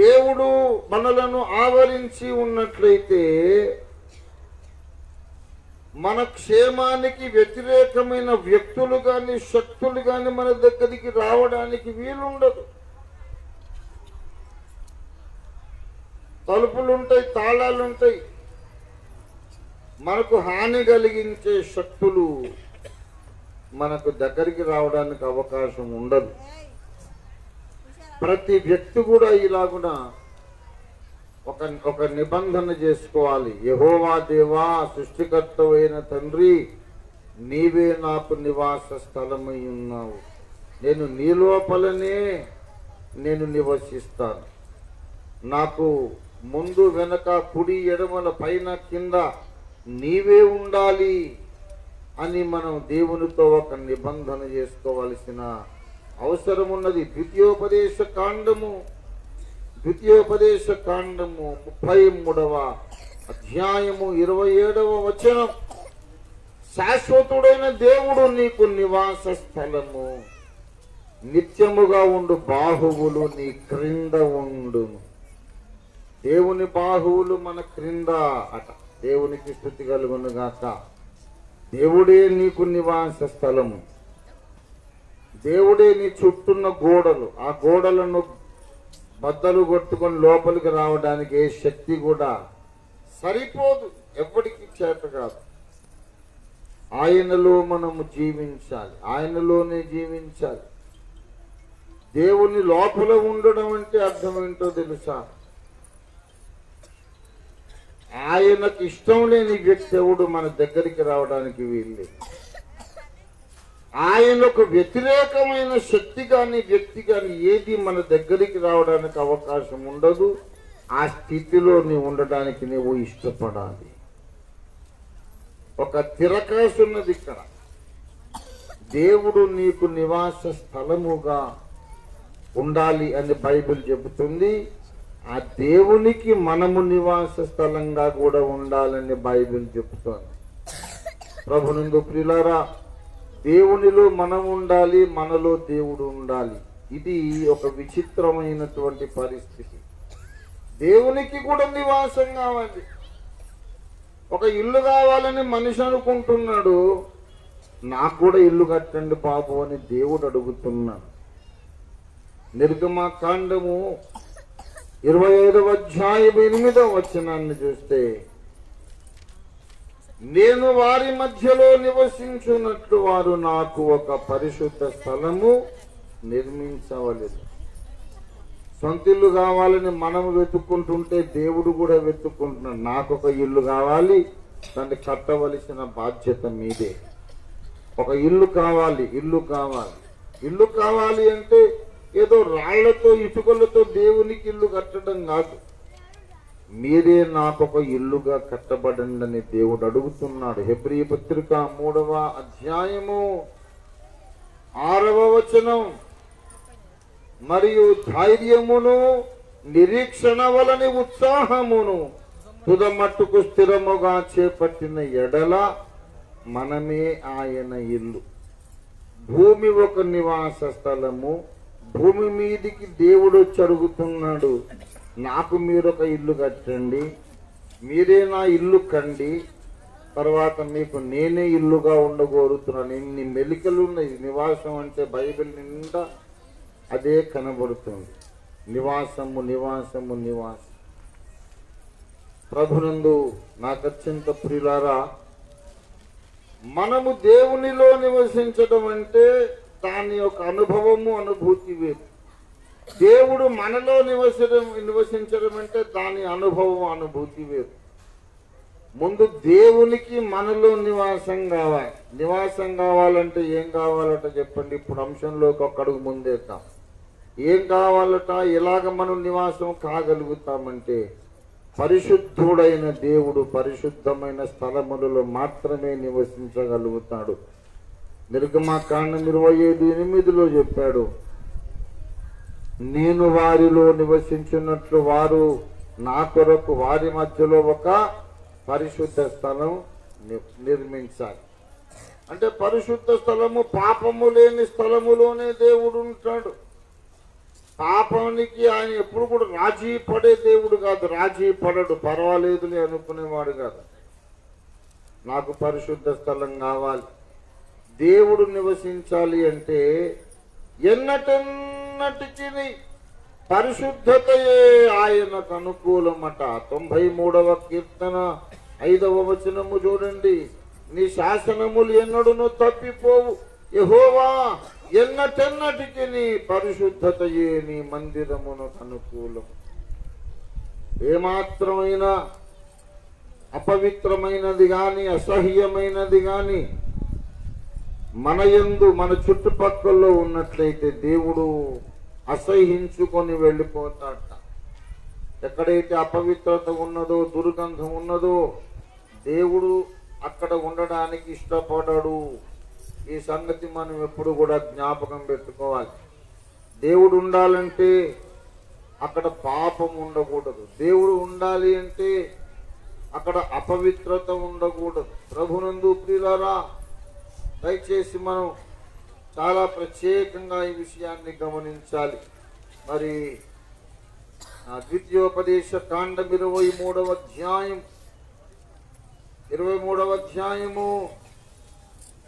దేవుడు మనలను ఆవరించి ఉన్నట్లయితే మన క్షేమానికి వ్యతిరేకమైన వ్యక్తులు గాని శక్తులు గాని మన దగ్గరికి రావడానికి వీలు ఉండదు. తలుపులు ఉంటాయి, తాళాలు ఉంటాయి. మనకు హాని కలిగించే శక్తులు మనకు దగ్గరికి రావడానికి అవకాశం ఉండదు. ప్రతి వ్యక్తి కూడా ఇలాగున ఒక నిబంధన చేసుకోవాలి. యెహోవా దేవా, సృష్టికర్తవైన తండ్రి, నీవే నాకు నివాస స్థలమై ఉన్నావు. నేను నీ లోపలనే నేను నివసిస్తాను. నాకు ముందు వెనక కుడి ఎడమల పైన కింద నీవే ఉండాలి అని మనం దేవునితో ఒక నిబంధన చేసుకోవాల్సిన అవసరం ఉన్నది. ద్వితీయోపదేశ కాండము 33వ అధ్యాయము 27వ వచనం. శాశ్వతుడైన దేవుడు నీకు నివాస స్థలము, నిత్యముగా ఉండు బాహువులు నీ క్రింద ఉండును. దేవుని బాహువులు మన క్రింద అట. దేవునికి స్తుతి కలుగును గాక. దేవుడే నీకు నివాస స్థలము, దేవుడే నీ చుట్టూన్న గోడలు. ఆ గోడలను బద్దలు కొట్టుకొని లోపలికి రావడానికి ఏ శక్తి కూడా సరిపోదు, ఎవరికి చేత కాదు. ఆయనలో మనము జీవించాలి, ఆయనలోనే జీవించాలి. దేవుని లోపల ఉండడం అంటే అర్థం ఏంటో తెలుసా? ఆయనకు ఇష్టం లేని వ్యక్తి ఎవడు మన దగ్గరికి రావడానికి వీలు. ఆయనకు వ్యతిరేకమైన శక్తి కానీ వ్యక్తి కానీ ఏది మన దగ్గరికి రావడానికి అవకాశం ఉండదు. ఆ స్థితిలో నీవు ఉండడానికి నీవు ఇష్టపడాలి. ఒక తిరకాసు ఉన్నది ఇక్కడ. దేవుడు నీకు నివాస స్థలముగా ఉండాలి అని బైబిల్ చెబుతుంది. ఆ దేవునికి మనము నివాస స్థలంగా కూడా ఉండాలని బైబిల్ చెబుతోంది. ప్రభునందు ప్రియులారా, దేవునిలో మనం ఉండాలి, మనలో దేవుడు ఉండాలి. ఇది ఒక విచిత్రమైనటువంటి పరిస్థితి. దేవునికి కూడా నివాసం కావాలి. ఒక ఇల్లు కావాలని మనిషి అనుకుంటున్నాడు. నాకు కూడా ఇల్లు కట్టండి బాబు అని దేవుడు అడుగుతున్నాడు. నిర్గమకాండము 25వ అధ్యాయం 8వ వచనాన్ని చూస్తే, నేను వారి మధ్యలో నివసించున్నట్లు వారు నాకు ఒక పరిశుద్ధ స్థలము నిర్మించవలెను. సొంత ఇల్లు కావాలని మనం వెతుక్కుంటుంటే దేవుడు కూడా వెతుక్కుంటున్నాడు. నాకు ఒక ఇల్లు కావాలి, దాన్ని కట్టవలసిన బాధ్యత మీదే. ఒక ఇల్లు కావాలి అంటే ఏదో రాళ్లతో ఇటుకలతో దేవునికి ఇల్లు కట్టడం కాదు. మీరే నాకు ఒక ఇల్లుగా కట్టబడండి అని దేవుడు అడుగుతున్నాడు. హెబ్రీ పత్రిక 3వ అధ్యాయము 6వ వచనం, మరియు ధైర్యమును నిరీక్షణ వలని ఉత్సాహమును తుదమట్టుకు స్థిరముగా చేపట్టిన ఎడల మనమే ఆయన ఇల్లు. భూమి ఒక నివాస స్థలము. భూమి మీదికి దేవుడు వచ్చి అడుగుతున్నాడు, నాకు మీరొక ఇల్లు కట్టండి, మీరే నా ఇల్లు కండి, తర్వాత మీకు నేనే ఇల్లుగా ఉండగోరుతున్నాను. ఇన్ని మెలికలు ఉన్నాయి. నివాసం అంటే బైబిల్ నిండా అదే కనబడుతుంది. నివాసము నివాసము నివాసం. ప్రభునందు నాకు అత్యంత ప్రియులారా, మనము దేవునిలో నివసించడం అంటే దాని యొక్క అనుభవము అనుభూతి వేరు. దేవుడు మనలో నివసించడం అంటే దాని అనుభవం అనుభూతి వేరు. ముందు దేవునికి మనలో నివాసం కావాలంటే ఏం కావాలట చెప్పండి. ఇప్పుడు అంశంలోకి ఒక అడుగు ముందేద్దాం. ఏం కావాలట, ఎలాగ మనం నివాసం కాగలుగుతామంటే, పరిశుద్ధుడైన దేవుడు పరిశుద్ధమైన స్థలములలో మాత్రమే నివసించగలుగుతాడు. నిర్గమకాండం 25:8లో చెప్పాడు, నేను వారిలో నివసించినట్లు వారు నా కొరకు వారి మధ్యలో ఒక పరిశుద్ధ స్థలం నిర్మించాలి. అంటే పరిశుద్ధ స్థలము, పాపము లేని స్థలములోనే దేవుడు ఉంటాడు. పాపానికి ఆయన ఎప్పుడు కూడా రాజీ పడే దేవుడు కాదు. రాజీ పడడు, పర్వాలేదులే అనుకునేవాడు కాదు. నాకు పరిశుద్ధ స్థలం కావాలి, దేవుడు నివసించాలి అంటే ఎన్నటెన్నటికి పరిశుద్ధతయే ఆయనకు అనుకూలమట. 93వ కీర్తన 5వ వచనము చూడండి. నీ శాసనములు ఎన్నడును తప్పిపోవు, యెహోవా ఎన్నటెన్నటికి నీ పరిశుద్ధతయే నీ మందిరమునకు అనుకూలం. ఏమాత్రమైన అపవిత్రమైనది గాని అసహ్యమైనది గాని మన యందు మన చుట్టుపక్కల్లో ఉన్నట్లయితే దేవుడు అసహించుకొని వెళ్ళిపోతాడట. ఎక్కడైతే అపవిత్రత ఉన్నదో దుర్గంధం ఉన్నదో దేవుడు అక్కడ ఉండడానికి ఇష్టపడడు. ఈ సంగతి మనం ఎప్పుడు కూడా జ్ఞాపకం పెట్టుకోవాలి. దేవుడు ఉండాలంటే అక్కడ పాపం ఉండకూడదు, దేవుడు ఉండాలి అంటే అక్కడ అపవిత్రత ఉండకూడదు. ప్రభునందు ప్రియులారా, దయచేసి మనం చాలా ప్రత్యేకంగా ఈ విషయాన్ని గమనించాలి. మరి ద్వితీయోపదేశ కాండం 23వ అధ్యాయం 23వ అధ్యాయము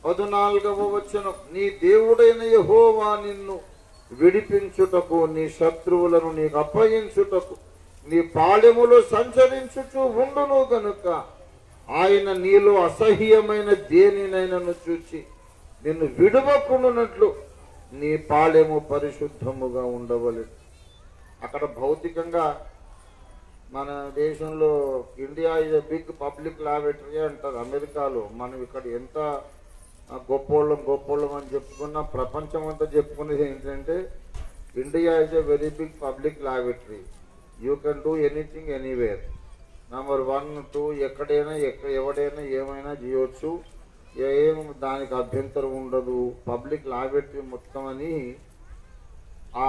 14వ వచనం. నీ దేవుడైన యెహోవా నిన్ను విడిపించుటకు నీ శత్రువులను నీకు అప్పగించుటకు నీ పాళెములో సంచరించుచూ ఉండును గనుక ఆయన నీలో అసహ్యమైన దేనినైనను చూచి నిన్ను విడవకుండునట్లు నీ పాళెము పరిశుద్ధముగా ఉండవలెను. అక్కడ భౌతికంగా మన దేశంలో India is a big public laboratory అంటారు అమెరికాలో. మనం ఇక్కడ ఎంత గొప్పోళ్ళం గొప్పోళ్ళం అని చెప్పుకున్నా ప్రపంచం అంతా చెప్పుకునేది ఏంటంటే India is a very big public laboratory, you can do anything anywhere. Number 1, 2 ఎక్కడైనా ఎవడైనా ఏమైనా చేయవచ్చు, ఏం దానికి అభ్యంతరం ఉండదు, పబ్లిక్ లాబొరేటరీ మొత్తం అని ఆ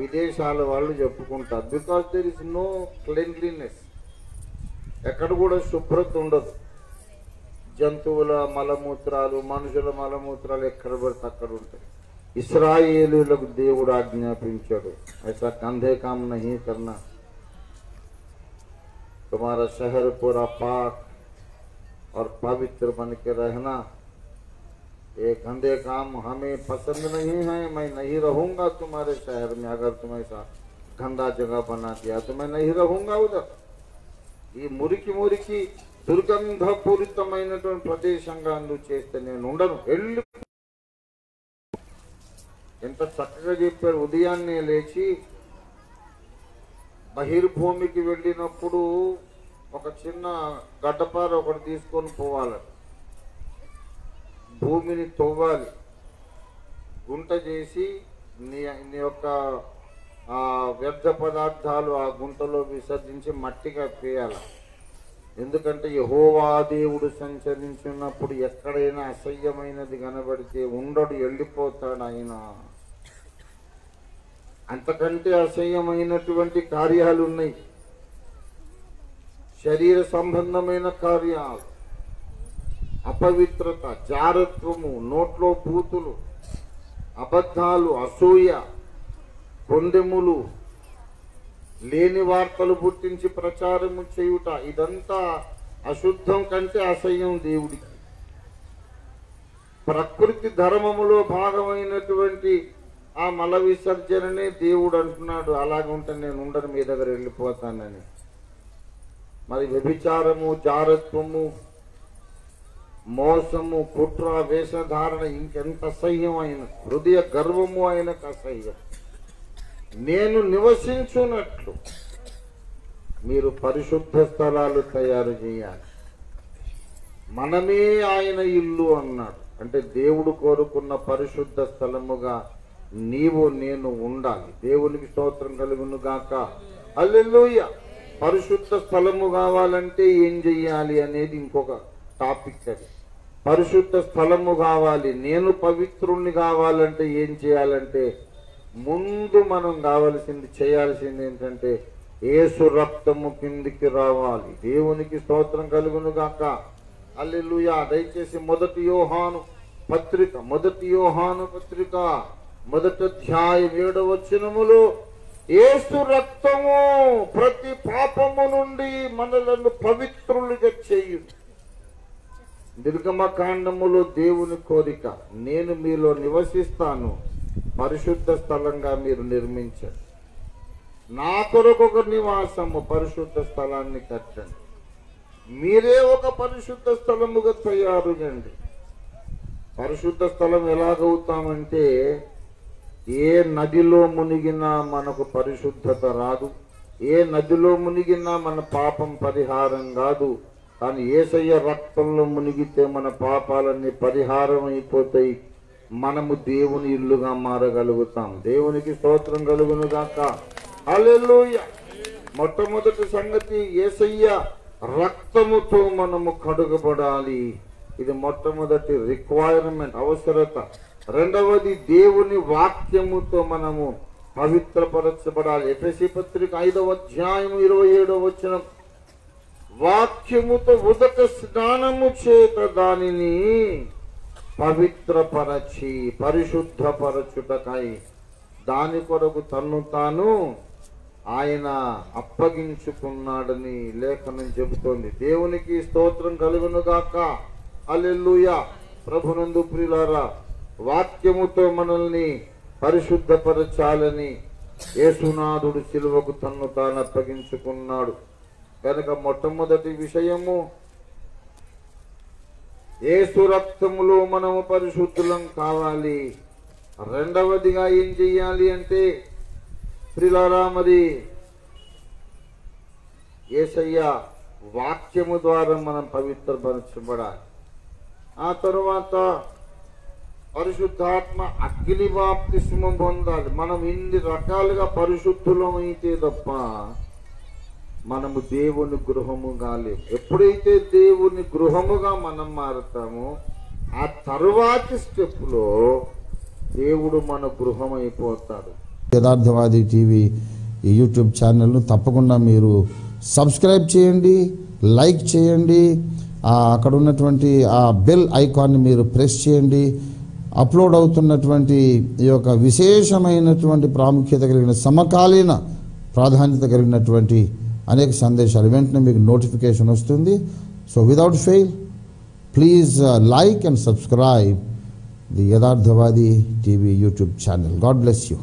విదేశాల వాళ్ళు చెప్పుకుంటారు. Because there is no cleanliness, ఎక్కడ కూడా శుభ్రత ఉండదు. జంతువుల మలమూత్రాలు మనుషుల మలమూత్రాలు ఎక్కడ పడితే అక్కడ ఉంటాయి. ఇశ్రాయేలులకు దేవుడు ఆజ్ఞాపించాడు, ఐసా కంధే కామ్ నహీ కర్నా, తుమారా షహర్ పూరా పాక్ और पवित्र बन के रहना. ये गंदे काम हमें पसंद नहीं है, मैं नहीं रहूँगा तुम्हारे शहर में. अगर तुम ऐसा गंदा जगह बना दिया तो मैं नहीं रहूँगा उधर. ये मुరికి మురికి దుర్గంధపూరితమైనటువంటి ప్రదేశంగా అందు చేస్తే నేను ఉండను. ఎంత చక్కగా చెప్పారు. ఉదయాన్నే లేచి బహిర్భూమికి వెళ్ళినప్పుడు ఒక చిన్న గడ్డపార ఒకటి తీసుకొని పోవాలి, భూమిని తవ్వాలి, గుంట చేసి నీ యొక్క వ్యర్థ పదార్థాలు ఆ గుంటలో విసర్జించి మట్టిగా వేయాలి. ఎందుకంటే యెహోవా దేవుడు సంచరించినప్పుడు ఎక్కడైనా అసహ్యమైనది కనబడితే ఉండడు, వెళ్ళిపోతాడు ఆయన. అంతకంటే అసహ్యమైనటువంటి కార్యాలు ఉన్నాయి, శరీర సంబంధమైన కార్యాలు, అపవిత్రత, జారత్వము, నోట్లో పూతులు, అబద్ధాలు, అసూయ, కొండెములు, లేని వార్తలు పుట్టించి ప్రచారము చేయుట, ఇదంతా అశుద్ధం కంటే అసహ్యం దేవుడికి. ప్రకృతి ధర్మములో భాగమైనటువంటి ఆ మల విసర్జననే దేవుడు అంటున్నాడు, అలాగుంటే నేను ఉండను, మీ దగ్గర వెళ్ళిపోతానని. మరి వ్యభిచారము, జారత్వము, మోసము, కుట్ర, వేషధారణ, ఇంకెంత అసహ్యం ఆయన. హృదయ గర్వము ఆయనకు అసహ్యం. నేను నివసించున్నట్లు మీరు పరిశుద్ధ స్థలాలు తయారు చేయాలి, మనమే ఆయన ఇల్లు అన్నాడు. అంటే దేవుడు కోరుకున్న పరిశుద్ధ స్థలముగా నీవు నేను ఉండాలి. దేవునికి స్తోత్రం కలుగును గాక. హల్లెలూయా. పరిశుద్ధ స్థలము కావాలంటే ఏం చెయ్యాలి అనేది ఇంకొక టాపిక్. అది పరిశుద్ధ స్థలము కావాలి, నేను పవిత్రుణ్ణి కావాలంటే ఏం చేయాలంటే ముందు మనం చేయాల్సింది ఏంటంటే యేసు రక్తము కిందికి రావాలి. దేవునికి స్తోత్రం కలుగును గాక. హల్లెలూయా. దయచేసి మొదటి యోహాను పత్రిక 1వ అధ్యాయం 7వ వచనములో యేసు రక్తము ప్రతి పాపము నుండి మనలను పవిత్రులుగా చేయును. నిర్గమకాండములో దేవుని కోరిక, నేను మీలో నివసిస్తాను, పరిశుద్ధ స్థలంగా మీరు నిర్మించండి, నా కొరకు ఒక నివాసము పరిశుద్ధ స్థలాన్ని కట్టండి, మీరే ఒక పరిశుద్ధ స్థలముగా తయారుగండి. పరిశుద్ధ స్థలం ఎలాగవుతామంటే ఏ నదిలో మునిగినా మనకు పరిశుద్ధత రాదు, ఏ నదిలో మునిగినా మన పాపం పరిహారం కాదు, కానీ యేసయ్య రక్తంలో మునిగితే మన పాపాలన్నీ పరిహారం అయిపోతాయి, మనము దేవుని ఇల్లుగా మారగలుగుతాం. దేవునికి స్తోత్రం కలుగును గాక. హల్లెలూయా. మొట్టమొదటి సంగతి యేసయ్య రక్తముతో మనము కడుగబడాలి, ఇది మొట్టమొదటి రిక్వైర్మెంట్, అవసరత. రెండవది దేవుని వాక్యముతో మనము పవిత్రపరచబడాలి. ఎఫెసీ పత్రిక 5వ అధ్యాయం 27వ వచనం, వాక్యముతో ఉదక స్నానము చేత దానిని పవిత్రపరచి పరిశుద్ధపరచుటకై దాని కొరకు తన్ను తాను ఆయన అప్పగించుకున్నాడని లేఖనం చెబుతోంది. దేవునికి స్తోత్రం కలుగును గాక. హల్లెలూయా. ప్రభునందు ప్రియులారా, వాక్యముతో మనల్ని పరిశుద్ధపరచాలని యేసునాథుడు సిలువకు తన్ను తాను అప్పగించుకున్నాడు. కనుక మొట్టమొదటి విషయము యేసు రక్తములో మనము పరిశుద్ధులం కావాలి. రెండవదిగా ఏం చెయ్యాలి అంటే ప్రిలారా, మరి యేసయ్య వాక్యము ద్వారా మనం పవిత్రపరచబడాలి. ఆ తరువాత పరిశుద్ధాత్మ అగ్ని బాప్తిస్మం పొందాలి. మనం ఇన్ని రకాలుగా పరిశుద్ధులమైతే తప్ప మనము దేవుని గృహముగా లేము. ఎప్పుడైతే దేవుని గృహముగా మనం మారుతామో ఆ తరువాతి స్టెప్లో దేవుడు మన గృహం అయిపోతాడు. యథార్థవాది టీవీ ఈ యూట్యూబ్ ఛానల్ను తప్పకుండా మీరు సబ్స్క్రైబ్ చేయండి, లైక్ చేయండి, అక్కడ ఉన్నటువంటి ఆ బెల్ ఐకాన్ని మీరు ప్రెస్ చేయండి. అప్లోడ్ అవుతున్నటువంటి ఈ యొక్క విశేషమైనటువంటి ప్రాముఖ్యత కలిగిన సమకాలీన ప్రాధాన్యత కలిగినటువంటి అనేక సందేశాలు వెంటనే మీకు నోటిఫికేషన్ వస్తుంది. So without fail please like and subscribe the Yatharthavadi TV YouTube channel. God bless you.